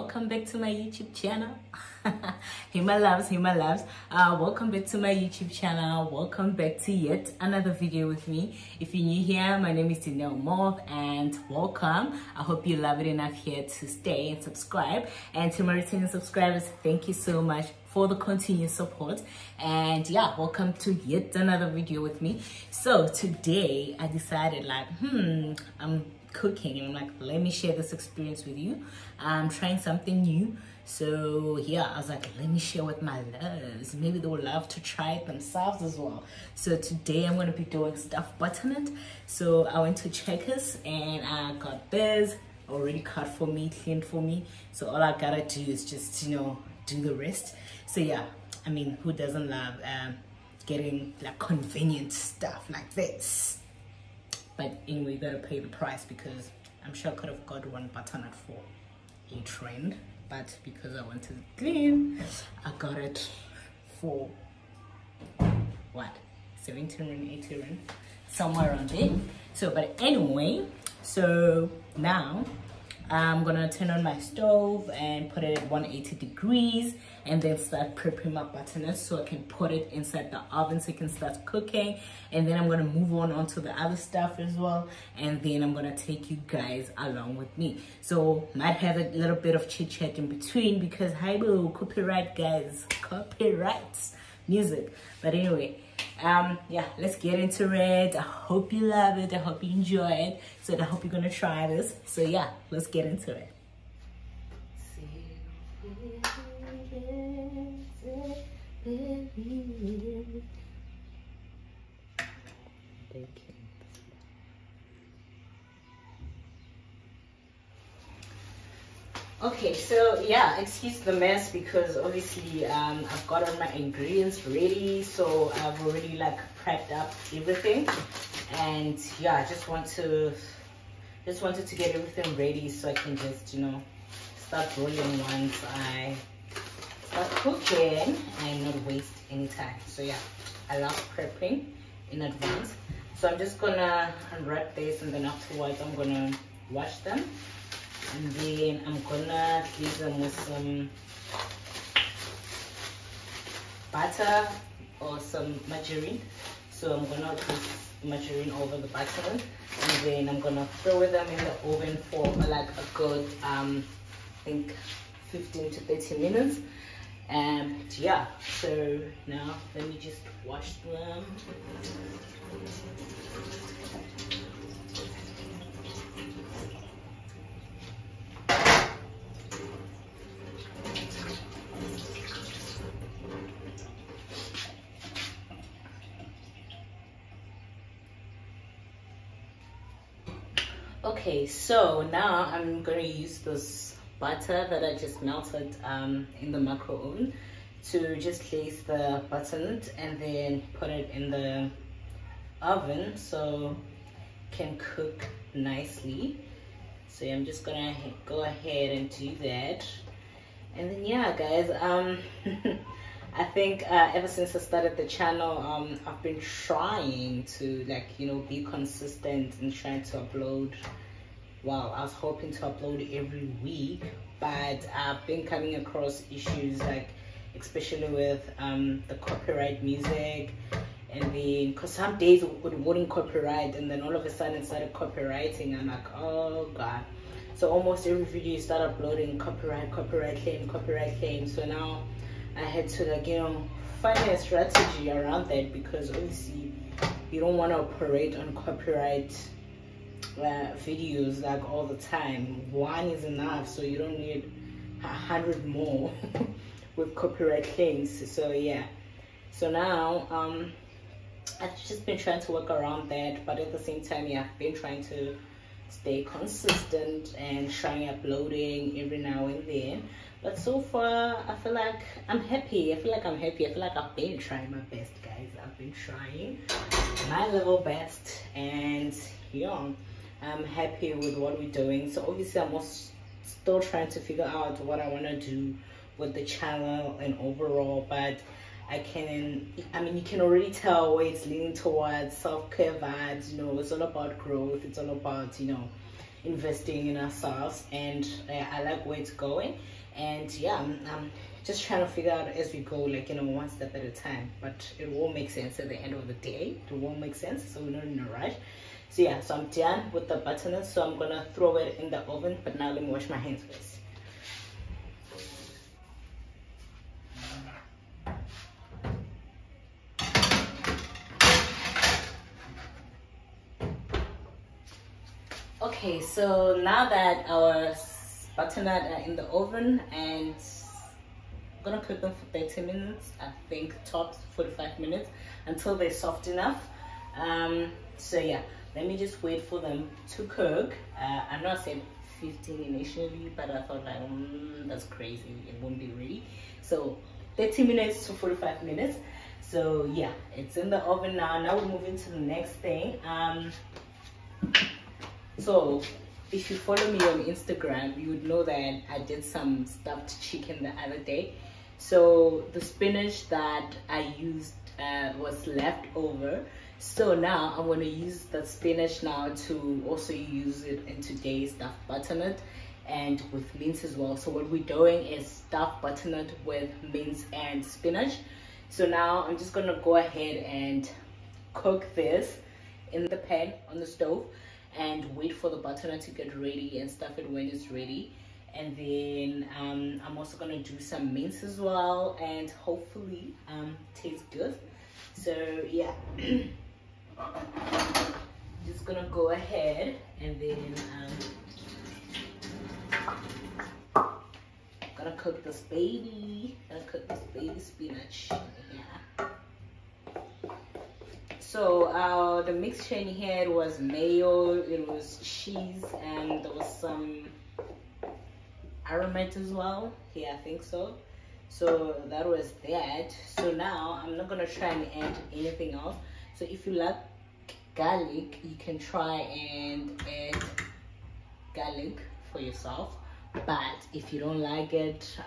Welcome back to my YouTube channel. Hima loves. Welcome back to my YouTube channel. Welcome back to yet another video with me. If you're new here, my name is Dineo Moth and welcome. I hope you love it enough here to stay and subscribe. And to my returning subscribers, thank you so much for the continued support. And yeah, welcome to yet another video with me. So today I decided like, I'm cooking and I'm like, let me share this experience with you. I'm trying something new, so yeah, I was like, let me share with my loves, maybe they will love to try it themselves as well. So today I'm going to be doing stuffed butternut. So I went to Checkers and I got this already cut for me, cleaned for me, so all I gotta do is just, you know, do the rest. So yeah, I mean, who doesn't love getting like convenient stuff like this? But anyway, you gotta pay the price, because I'm sure I could have got one butternut for a trend, but because I wanted it clean, I got it for what, 70 rand, 80 rand, somewhere around there. So but anyway, so now I'm gonna turn on my stove and put it at 180 degrees and then start prepping my butternut so I can put it inside the oven so it can start cooking. And then I'm gonna move on to the other stuff as well, and then I'm gonna take you guys along with me. So might have a little bit of chit chat in between, because hi boo, copyright guys, copyright music. But anyway, yeah, let's get into it. I hope you love it, I hope you enjoy it, so I hope you're gonna try this. So yeah, let's get into it. Okay, so yeah, excuse the mess, because obviously I've got all my ingredients ready, so I've already like prepped up everything, and yeah, I just wanted to get everything ready so I can just, you know, start rolling once I start cooking and not waste any time. So yeah, I love prepping in advance. So I'm just gonna unwrap this, and then afterwards I'm gonna wash them, and then I'm gonna leave them with some butter or some margarine. So I'm gonna put margarine over the butternut, and then I'm gonna throw them in the oven for like a good I think 15 to 30 minutes. And yeah, so now let me just wash them. Okay, so now I'm gonna use this butter that I just melted in the microwave to just place the butternut and then put it in the oven so it can cook nicely. So I'm just gonna go ahead and do that. And then yeah guys, I think ever since I started the channel, I've been trying to like, you know, be consistent and trying to upload. Well, I was hoping to upload every week, but I've been coming across issues like, especially with the copyright music, and then because some days it wouldn't copyright, and then all of a sudden it started copywriting. I'm like, oh god. So almost every video you start uploading copyright claim. So now I had to like, you know, find a strategy around that, because obviously you don't want to operate on copyright videos like all the time. One is enough, so you don't need 100 more with copyright claims. So yeah, so now I've just been trying to work around that, but at the same time, yeah, I've been trying to stay consistent and trying uploading every now and then. But so far I feel like I'm happy. I feel like I've been trying my best, guys. I've been trying my level best, and yeah, I'm happy with what we're doing. So obviously I'm also still trying to figure out what I want to do with the channel and overall, but I mean you can already tell where it's leaning towards, self-care vibes, you know. It's all about growth, it's all about, you know, investing in ourselves, and I like where it's going. And yeah, I'm just trying to figure out as we go, like, you know, one step at a time, but it will make sense at the end of the day. It will make sense, so we're not in a rush. So yeah, so I'm done with the butternut, so I'm gonna throw it in the oven. But now let me wash my hands first. Okay, so now that our butternut are in the oven, and I'm gonna cook them for 30 minutes, I think, tops 45 minutes, until they're soft enough. So yeah, let me just wait for them to cook. I know I said 15 initially, but I thought, like, that's crazy, it won't be ready. So 30 minutes to 45 minutes. So yeah, it's in the oven now. Now we're moving to the next thing. So if you follow me on Instagram, you would know that I did some stuffed chicken the other day. So the spinach that I used was left over. So now I'm going to use that spinach now to also use it in today's stuffed butternut and with mince as well. So what we're doing is stuffed butternut with mince and spinach. So now I'm just going to go ahead and cook this in the pan on the stove and wait for the butternut to get ready and stuff it when it's ready. And then I'm also gonna do some mince as well, and hopefully tastes good. So yeah, just gonna go ahead and then gonna cook this baby. Gonna cook this baby spinach. Yeah. So the mixture in here was mayo, it was cheese, and there was some aromat as well. Yeah, I think so. So that was that. So now I'm not gonna try and add anything else. So if you like garlic, you can try and add garlic for yourself. But if you don't like it,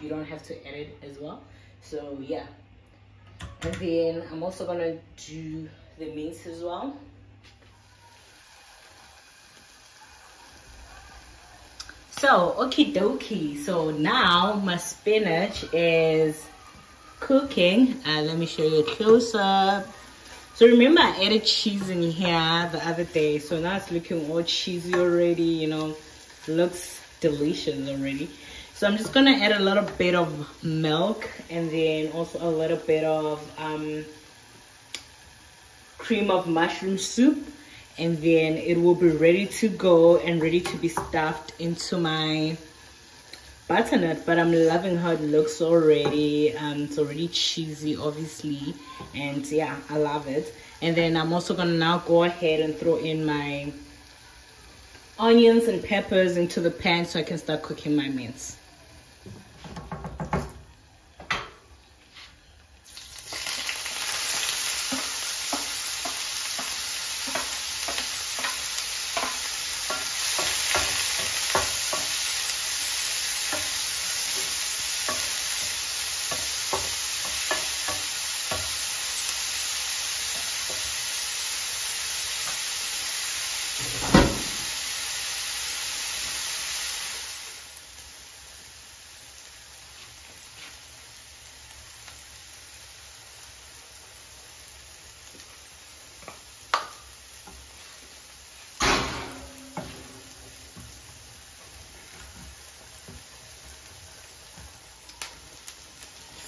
you don't have to add it as well. So yeah. And then I'm also gonna do the mince as well. So okie dokie, so now my spinach is cooking. Let me show you a close up. So remember I added cheese in here the other day, so now it's looking all cheesy already, you know, looks delicious already. So I'm just gonna add a little bit of milk, and then also a little bit of cream of mushroom soup, and then it will be ready to go and ready to be stuffed into my butternut. But I'm loving how it looks already. It's already cheesy, obviously, and yeah, I love it. And then I'm also gonna now go ahead and throw in my onions and peppers into the pan so I can start cooking my mince.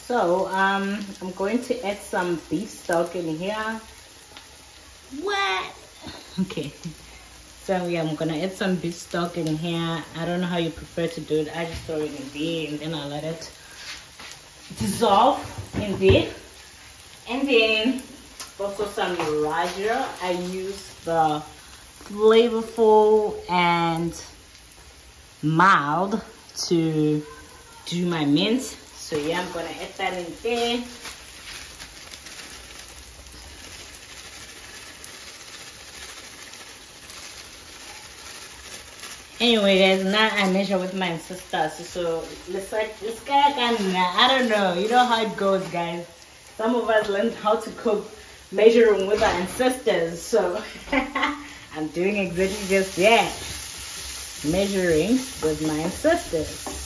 So I'm going to add some beef stock in here. What? Okay. So yeah, I'm gonna add some beef stock in here. I don't know how you prefer to do it. I just throw it in there and then I let it dissolve in there. And then also some raja. I use the flavorful and mild to do my mince. So yeah, I'm gonna add that in there. Anyway, guys, now I measure with my sisters. So let's I don't know. You know how it goes, guys. Some of us learned how to cook measuring with our ancestors. So I'm doing exactly just that. Measuring with my sisters.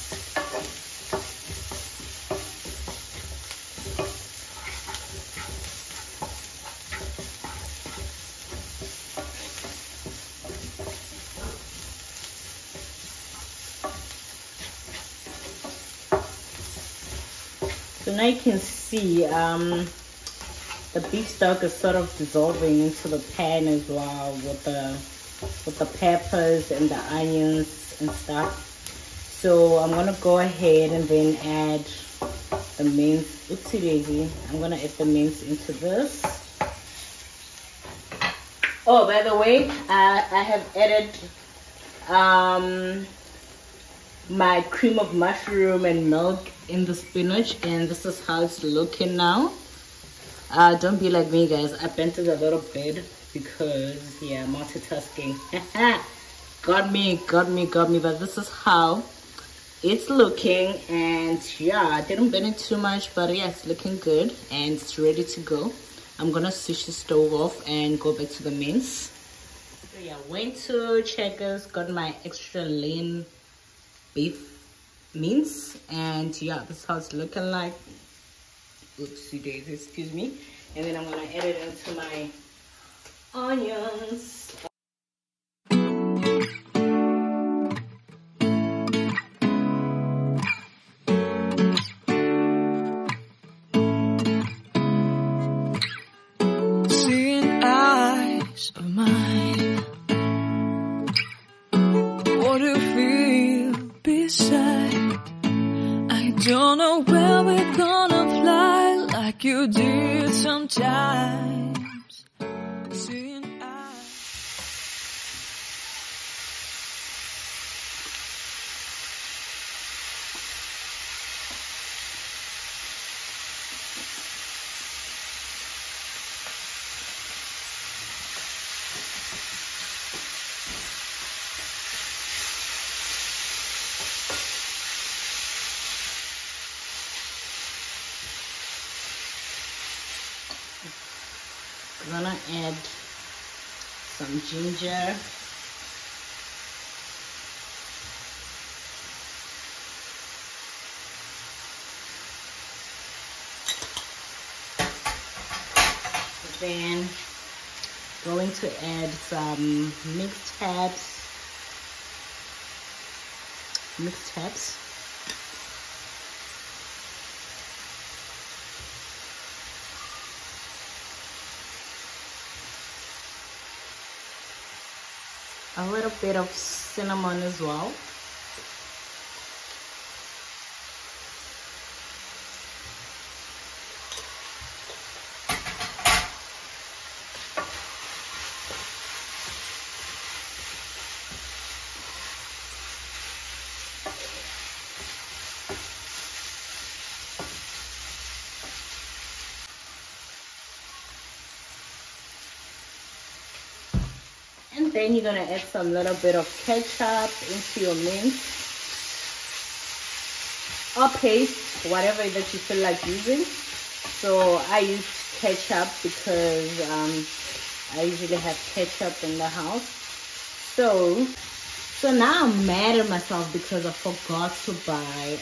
So now you can see the beef stock is sort of dissolving into the pan as well with the peppers and the onions and stuff. So I'm gonna go ahead and then add the mince. Oopsie daisy! I'm gonna add the mince into this. Oh, by the way, I have added my cream of mushroom and milk in the spinach, and this is how it's looking now. Don't be like me, guys. I bent it a little bit because yeah, multitasking. got me. But this is how it's looking, and yeah, I didn't bend it too much, but yeah, it's looking good and it's ready to go. I'm gonna switch the stove off and go back to the mince. So yeah, went to Checkers, got my extra lean beef mince, and yeah, this is how it's looking like. Oopsie daisy, excuse me. And then I'm gonna add it into my onions. Seeing eyes of mine, what do you feel beside? I don't know where we're gonna fly. Like you do sometimes. I'm gonna add some ginger. Then going to add some mixed herbs. A little bit of cinnamon as well. Then you're gonna add some little bit of ketchup into your mince or paste, whatever that you feel like using. So I use ketchup because I usually have ketchup in the house. So now I'm mad at myself because I forgot to buy I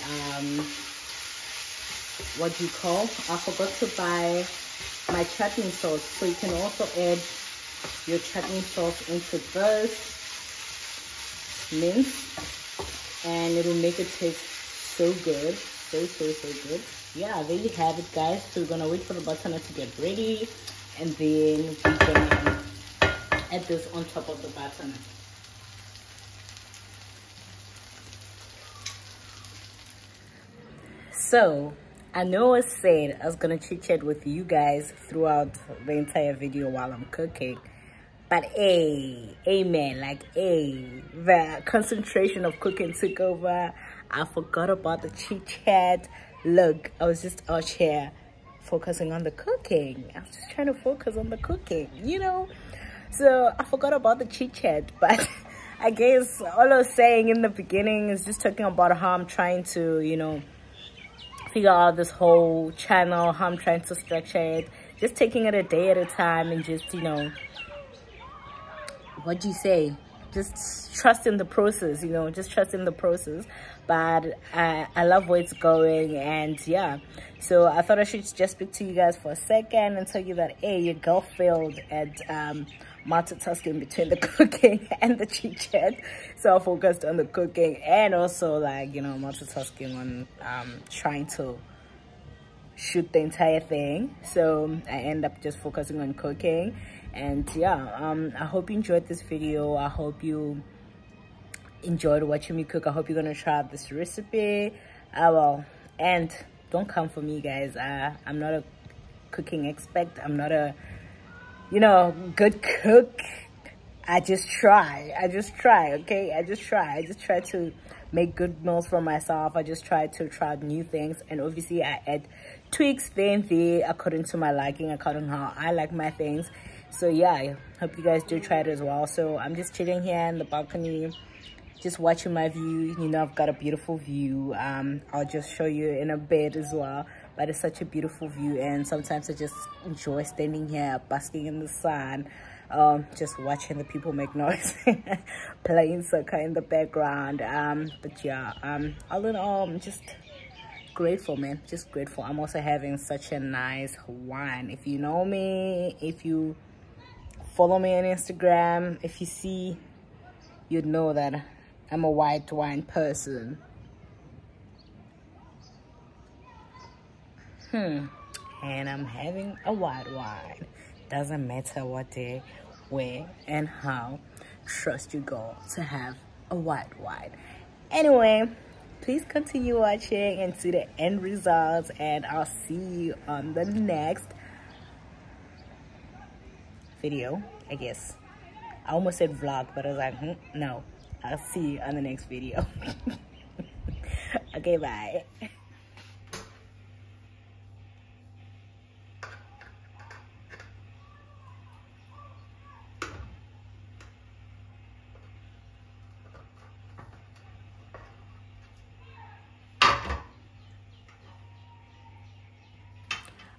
forgot to buy my chutney sauce. So you can also add your chutney sauce into this mince, and it'll make it taste so good, so good. Yeah, there you have it, guys. So we're gonna wait for the butternut to get ready, and then we're gonna add this on top of the butternut. So I know I said I was gonna chit chat with you guys throughout the entire video while I'm cooking, but hey, amen, like hey, the concentration of cooking took over. I forgot about the chit chat. Look, I was just out here focusing on the cooking. I was just trying to focus on the cooking, you know? So I forgot about the chit chat, but I guess all I was saying in the beginning is just talking about how I'm trying to, you know, figure out this whole channel, how I'm trying to structure it, just taking it a day at a time, and just, you know, what do you say? Just trust in the process, you know, just trust in the process. But I love where it's going, and yeah. So I thought I should just speak to you guys for a second and tell you that, hey, your girl failed at multitasking between the cooking and the chit-chat. So I focused on the cooking and also, like, you know, multitasking on trying to shoot the entire thing. So I end up just focusing on cooking. And yeah, I hope you enjoyed this video. I hope you enjoyed watching me cook. I hope you're gonna try out this recipe. Well, and don't come for me, guys. I'm not a cooking expert. I'm not a, you know, good cook. I just try, okay? I just try to make good meals for myself. I just try to try new things, and obviously I add tweaks there and there according to my liking, according how I like my things. So yeah, I hope you guys do try it as well. So I'm just chilling here in the balcony, just watching my view. You know, I've got a beautiful view. I'll just show you in a bit as well, but it's such a beautiful view, and sometimes I just enjoy standing here basking in the sun, just watching the people make noise, playing soccer in the background. But yeah, all in all, I'm just grateful, man, just grateful. I'm also having such a nice wine. If you know me, if you follow me on Instagram, if you see, you'd know that I'm a white wine person. And I'm having a white wine. Doesn't matter what day, where, and how. Trust your girl to have a white wine. Anyway, please continue watching and see the end results, and I'll see you on the next video, I guess. I almost said vlog, but I was like, no. I'll see you on the next video. Okay, bye.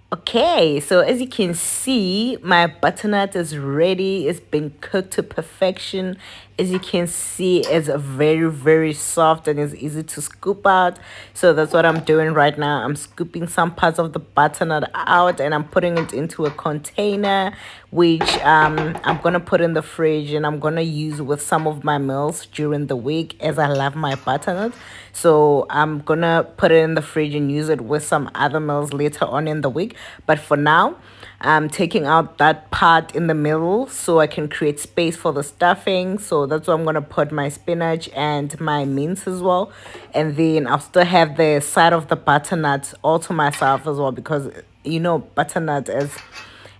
Okay, so as you can see, my butternut is ready. It's been cooked to perfection. As you can see, it's very, very soft and it's easy to scoop out. So that's what I'm doing right now. I'm scooping some parts of the butternut out, and I'm putting it into a container, which I'm gonna put in the fridge, and I'm gonna use with some of my meals during the week, as I love my butternut. So I'm gonna put it in the fridge and use it with some other meals later on in the week. But for now, I'm taking out that part in the middle so I can create space for the stuffing. So that's why I'm going to put my spinach and my mince as well. And then I'll still have the side of the butternut all to myself as well, because, you know, butternut is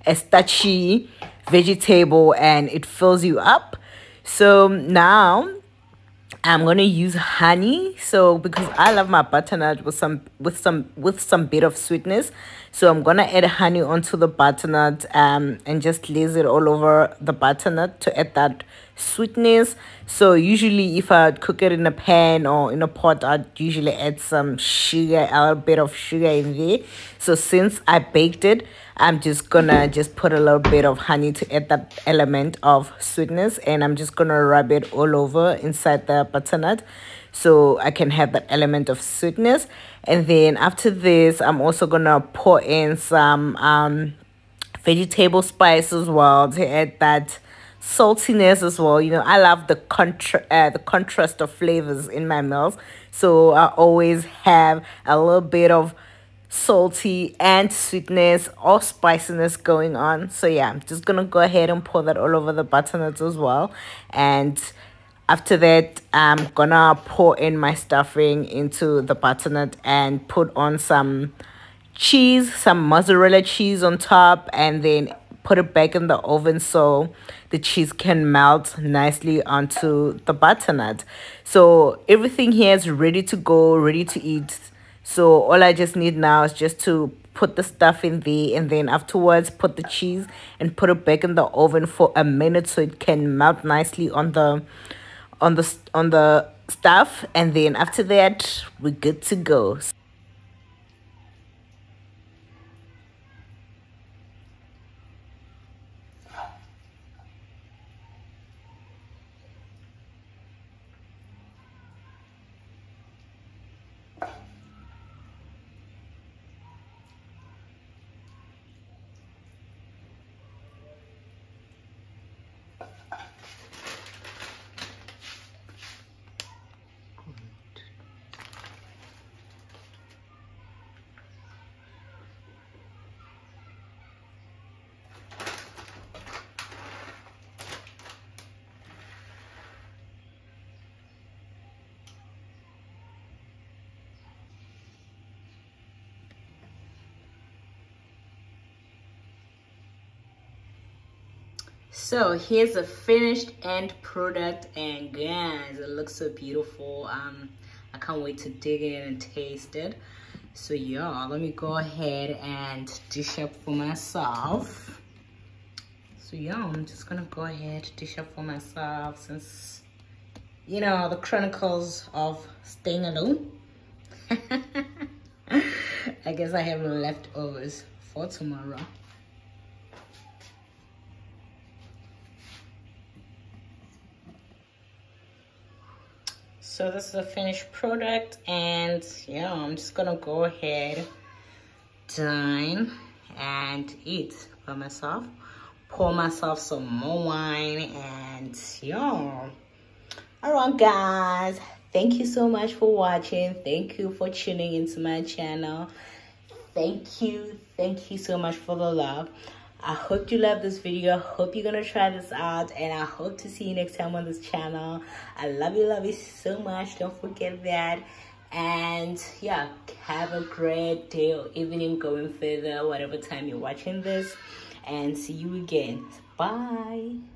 a starchy vegetable and it fills you up. So now I'm gonna use honey, so because I love my butternut with some bit of sweetness, so I'm gonna add honey onto the butternut and just laze it all over the butternut to add that sweetness. So usually if I cook it in a pan or in a pot, I'd usually add some sugar, a little bit of sugar in there. So since I baked it, I'm just gonna put a little bit of honey to add that element of sweetness, and I'm just gonna rub it all over inside the butternut so I can have that element of sweetness. And then after this, I'm also gonna pour in some vegetable spice as well to add that saltiness as well. You know, I love the contrast of flavors in my meals, so I always have a little bit of salty and sweetness or spiciness going on. So yeah, I'm just gonna go ahead and pour that all over the butternut as well. And after that, I'm gonna pour in my stuffing into the butternut and put on some cheese, some mozzarella cheese on top, and then put it back in the oven so the cheese can melt nicely onto the butternut. So everything here is ready to go, ready to eat. So all I just need now is just to put the stuff in there, and then afterwards put the cheese and put it back in the oven for a minute so it can melt nicely on the stuff. And then after that, we're good to go. So here's the finished end product, and guys, it looks so beautiful. I can't wait to dig in and taste it. So yeah, let me go ahead and dish up for myself. So yeah, I'm just gonna go ahead dish up for myself, since you know the chronicles of staying alone. I guess I have leftovers for tomorrow. So this is the finished product, and yeah, I'm just gonna go ahead, dine and eat by myself, pour myself some more wine, and yeah. All right guys, thank you so much for watching. Thank you for tuning into my channel. Thank you so much for the love. I hope you love this video. I hope you're gonna try this out, and I hope to see you next time on this channel. I love you so much. Don't forget that. And yeah, have a great day or evening going further, whatever time you're watching this, and see you again. Bye.